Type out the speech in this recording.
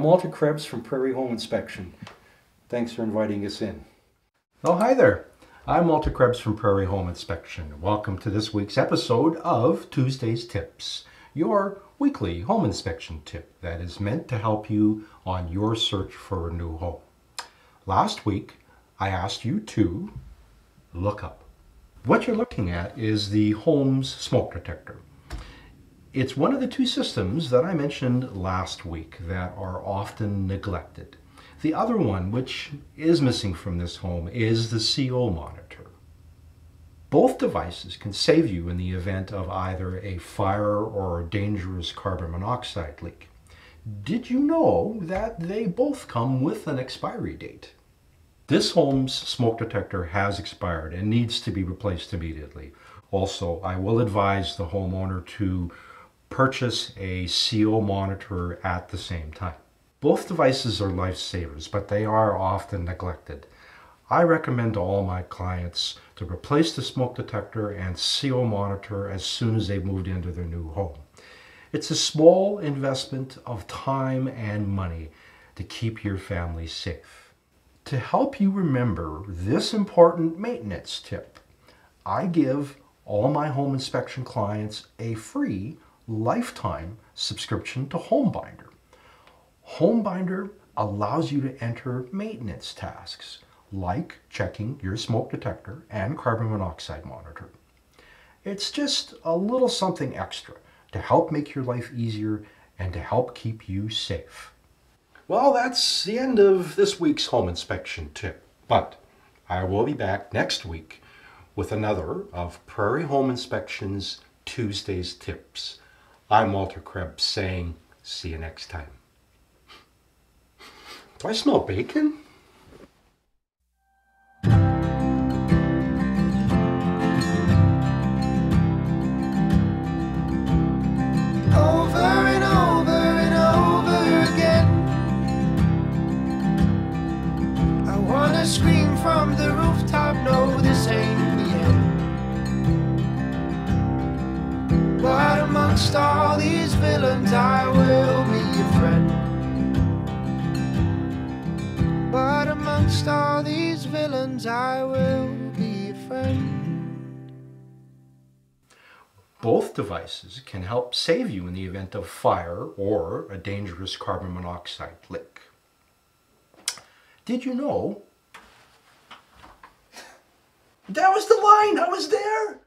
I'm Walter Krebs from Prairie Home Inspection. Thanks for inviting us in. Oh, hi there. I'm Walter Krebs from Prairie Home Inspection. Welcome to this week's episode of Tuesday's Tips, your weekly home inspection tip that is meant to help you on your search for a new home. Last week, I asked you to look up. What you're looking at is the home's smoke detector. It's one of the two systems that I mentioned last week that are often neglected. The other one, which is missing from this home, is the CO monitor. Both devices can save you in the event of either a fire or a dangerous carbon monoxide leak. Did you know that they both come with an expiry date? This home's smoke detector has expired and needs to be replaced immediately. Also, I will advise the homeowner to purchase a CO monitor at the same time. Both devices are lifesavers, but they are often neglected. I recommend to all my clients to replace the smoke detector and CO monitor as soon as they've moved into their new home. It's a small investment of time and money to keep your family safe. To help you remember this important maintenance tip, I give all my home inspection clients a free lifetime subscription to HomeBinder. HomeBinder allows you to enter maintenance tasks like checking your smoke detector and carbon monoxide monitor. It's just a little something extra to help make your life easier and to help keep you safe. Well, that's the end of this week's home inspection tip, but I will be back next week with another of Prairie Home Inspection's Tuesday's Tips. I'm Walter Krebs saying, see you next time. Do I smell bacon? Scream from the rooftop, no, this ain't the end. But amongst all these villains, I will be your friend. But amongst all these villains, I will be your friend. Both devices can help save you in the event of fire or a dangerous carbon monoxide leak. Did you know? That was the line! I was there!